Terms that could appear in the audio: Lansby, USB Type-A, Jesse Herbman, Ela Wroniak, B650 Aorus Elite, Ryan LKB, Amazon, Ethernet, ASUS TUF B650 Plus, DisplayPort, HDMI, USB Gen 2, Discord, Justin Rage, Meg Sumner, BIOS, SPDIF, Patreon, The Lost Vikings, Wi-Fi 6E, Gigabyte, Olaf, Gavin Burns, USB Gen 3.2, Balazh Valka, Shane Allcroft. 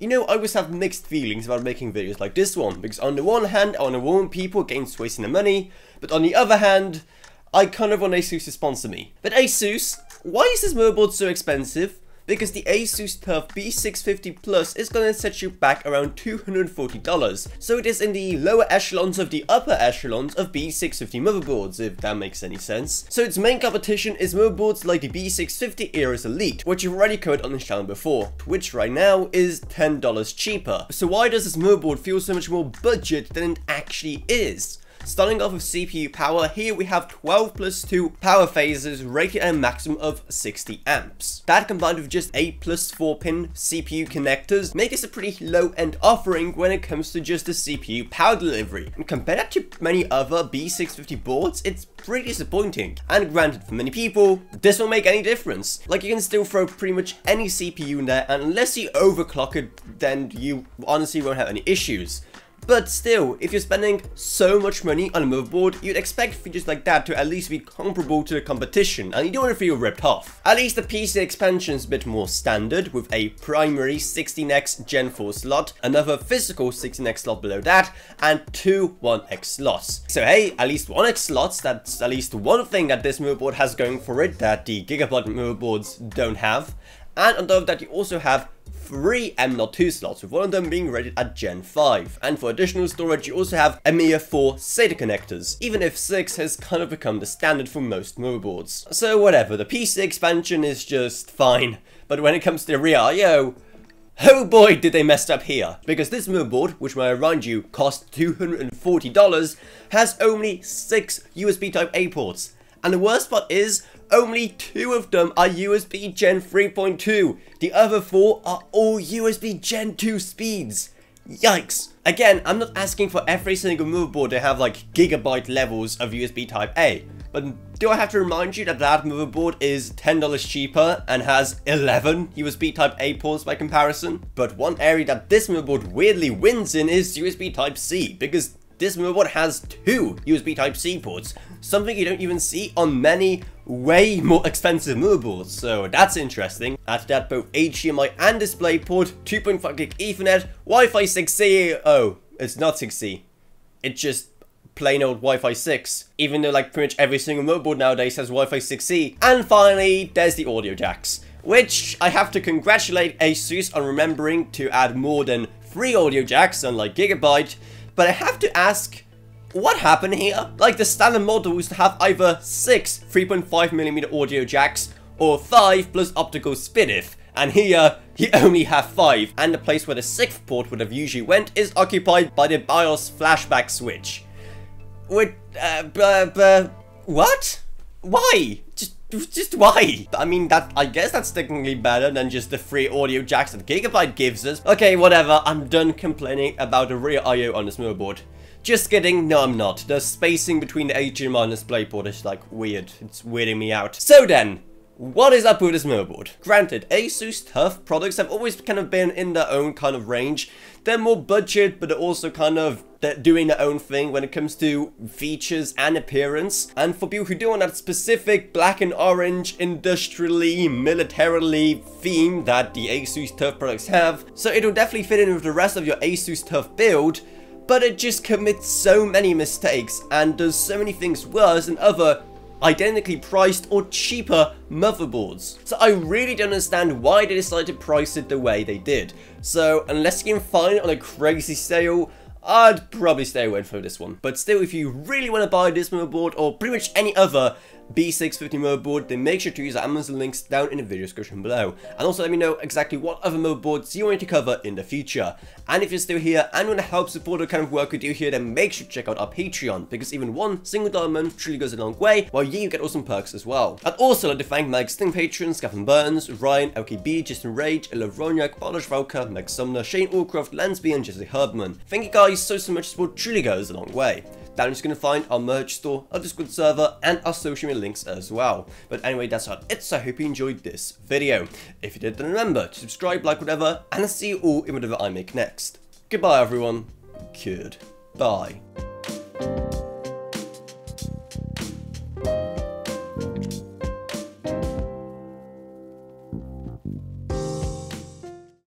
You know, I always have mixed feelings about making videos like this one, because on the one hand, I want to warn people against wasting their money, but on the other hand, I kind of want ASUS to sponsor me. But ASUS, why is this motherboard so expensive? Because the ASUS TUF B650 Plus is going to set you back around $240, so it is in the lower echelons of the upper echelons of B650 motherboards, if that makes any sense. So its main competition is motherboards like the B650 Aorus Elite, which you've already covered on this channel before, which right now is $10 cheaper. So why does this motherboard feel so much more budget than it actually is? Starting off with CPU power, here we have 12 plus 2 power phases rated at a maximum of 60 amps. That combined with just 8 plus 4 pin CPU connectors make this a pretty low end offering when it comes to just the CPU power delivery. And compared that to many other B650 boards, it's pretty disappointing. And granted, for many people, this won't make any difference. Like, you can still throw pretty much any CPU in there, and unless you overclock it, then you honestly won't have any issues. But still, if you're spending so much money on a motherboard, you'd expect features like that to at least be comparable to the competition, and you don't want to feel ripped off. At least the PC expansion is a bit more standard, with a primary 16x Gen 4 slot, another physical 16x slot below that, and two 1x slots. So hey, at least 1x slots, that's at least one thing that this motherboard has going for it that the Gigabyte motherboards don't have. And on top of that, you also have three M.2 slots, with one of them being rated at Gen 5. And for additional storage, you also have a mere 4 SATA connectors, even if 6 has kind of become the standard for most motherboards. So whatever, the PC expansion is just fine, but when it comes to the rear I.O., oh boy did they mess up here, because this motherboard, which may I remind you cost $240, has only 6 USB Type-A ports. And the worst part is, only 2 of them are USB Gen 3.2. The other 4 are all USB Gen 2 speeds. Yikes. Again, I'm not asking for every single motherboard to have like Gigabyte levels of USB Type-A. But do I have to remind you that that motherboard is $10 cheaper and has 11 USB Type-A ports by comparison? But one area that this motherboard weirdly wins in is USB Type-C, because this motherboard has 2 USB Type-C ports, something you don't even see on many way more expensive motherboards, so that's interesting. After that, both HDMI and DisplayPort, 2.5 gig Ethernet, Wi-Fi 6E, oh, it's not 6E, it's just plain old Wi-Fi 6, even though like pretty much every single motherboard nowadays has Wi-Fi 6E. And finally, there's the audio jacks, which I have to congratulate ASUS on remembering to add more than 3 audio jacks, unlike Gigabyte. But I have to ask, what happened here? Like, the standard model used to have either 6 3.5mm audio jacks or 5 plus optical SPDIF, and here you only have 5, and the place where the 6th port would have usually went is occupied by the BIOS flashback switch. With, what? Why? Just why? I mean, that I guess that's technically better than just the 3 audio jacks that Gigabyte gives us. Okay, whatever, I'm done complaining about the rear I.O. on this motherboard. Just kidding, no I'm not. The spacing between the HDMI and DisplayPort is like weird. It's weirding me out. So then, what is up with this motherboard? Granted, ASUS TUF products have always kind of been in their own kind of range. They're more budget, but they're also kind of doing their own thing when it comes to features and appearance. And for people who do want that specific black and orange, industrially, militarily theme that the ASUS TUF products have, so it'll definitely fit in with the rest of your ASUS TUF build. But it just commits so many mistakes and does so many things worse than other identically priced or cheaper motherboards. So I really don't understand why they decided to price it the way they did. So unless you can find it on a crazy sale, I'd probably stay away from this one. But still, if you really want to buy this motherboard or pretty much any other B650 motherboard, then make sure to use Amazon links down in the video description below. And also let me know exactly what other motherboards you want me to cover in the future. And if you're still here and want to help support the kind of work we do here, then make sure to check out our Patreon, because even $1 a month truly goes a long way, while you get awesome perks as well. I'd also like to thank my existing patrons, Gavin Burns, Ryan LKB, Justin Rage, Ela Wroniak, Balazh Valka, Meg Sumner, Shane Allcroft, Lansby, and Jesse Herbman. Thank you guys so much, support truly goes a long way. Down you're just going to find our merch store, our Discord server, and our social media links as well. But anyway, that's about it, so I hope you enjoyed this video. If you did, then remember to subscribe, like, whatever, and I'll see you all in whatever I make next. Goodbye, everyone. Goodbye.